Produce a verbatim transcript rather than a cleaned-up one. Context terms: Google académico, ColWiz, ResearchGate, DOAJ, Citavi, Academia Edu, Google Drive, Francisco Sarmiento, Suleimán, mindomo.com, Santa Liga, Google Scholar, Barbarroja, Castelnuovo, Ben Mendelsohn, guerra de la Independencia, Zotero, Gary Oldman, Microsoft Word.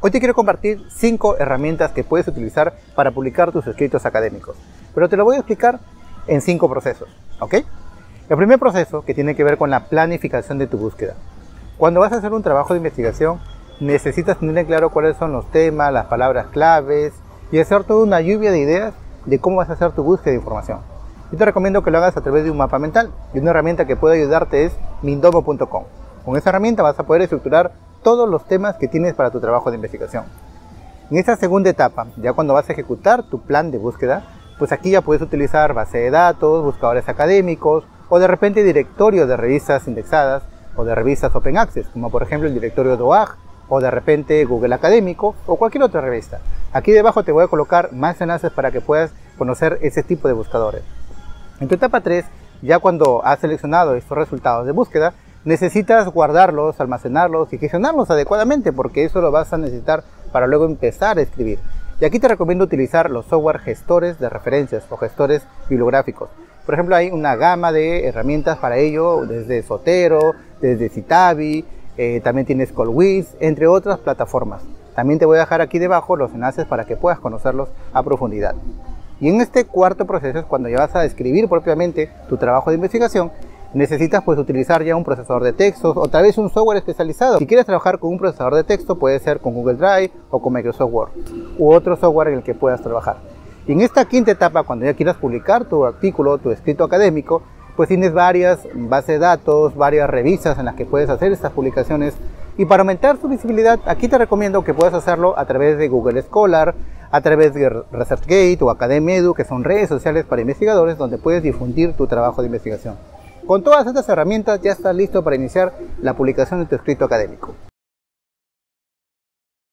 Hoy te quiero compartir cinco herramientas que puedes utilizar para publicar tus escritos académicos, pero te lo voy a explicar en cinco procesos, ¿ok? El primer proceso, que tiene que ver con la planificación de tu búsqueda. Cuando vas a hacer un trabajo de investigación, necesitas tener en claro cuáles son los temas, las palabras claves y hacer toda una lluvia de ideas de cómo vas a hacer tu búsqueda de información. Yo te recomiendo que lo hagas a través de un mapa mental, y una herramienta que puede ayudarte es mindomo punto com. Con esa herramienta vas a poder estructurar todos los temas que tienes para tu trabajo de investigación. En esta segunda etapa, ya cuando vas a ejecutar tu plan de búsqueda, pues aquí ya puedes utilizar base de datos, buscadores académicos o de repente directorio de revistas indexadas o de revistas open access, como por ejemplo el directorio D O A J o de repente Google Académico o cualquier otra revista. Aquí debajo te voy a colocar más enlaces para que puedas conocer ese tipo de buscadores. En tu etapa tres, ya cuando has seleccionado estos resultados de búsqueda, necesitas guardarlos, almacenarlos y gestionarlos adecuadamente, porque eso lo vas a necesitar para luego empezar a escribir. Y aquí te recomiendo utilizar los software gestores de referencias o gestores bibliográficos. Por ejemplo, hay una gama de herramientas para ello, desde Zotero, desde Citavi, eh, también tienes ColWiz, entre otras plataformas. También te voy a dejar aquí debajo los enlaces para que puedas conocerlos a profundidad. Y en este cuarto proceso es cuando ya vas a escribir propiamente tu trabajo de investigación. Necesitas pues utilizar ya un procesador de textos o tal vez un software especializado. Si quieres trabajar con un procesador de texto, puede ser con Google Drive o con Microsoft Word u otro software en el que puedas trabajar. Y en esta quinta etapa, cuando ya quieras publicar tu artículo, tu escrito académico, pues tienes varias bases de datos, varias revistas en las que puedes hacer estas publicaciones. Y para aumentar su visibilidad, aquí te recomiendo que puedas hacerlo a través de Google Scholar, a través de ResearchGate o Academia Edu, que son redes sociales para investigadores donde puedes difundir tu trabajo de investigación. Con todas estas herramientas ya estás listo para iniciar la publicación de tu escrito académico.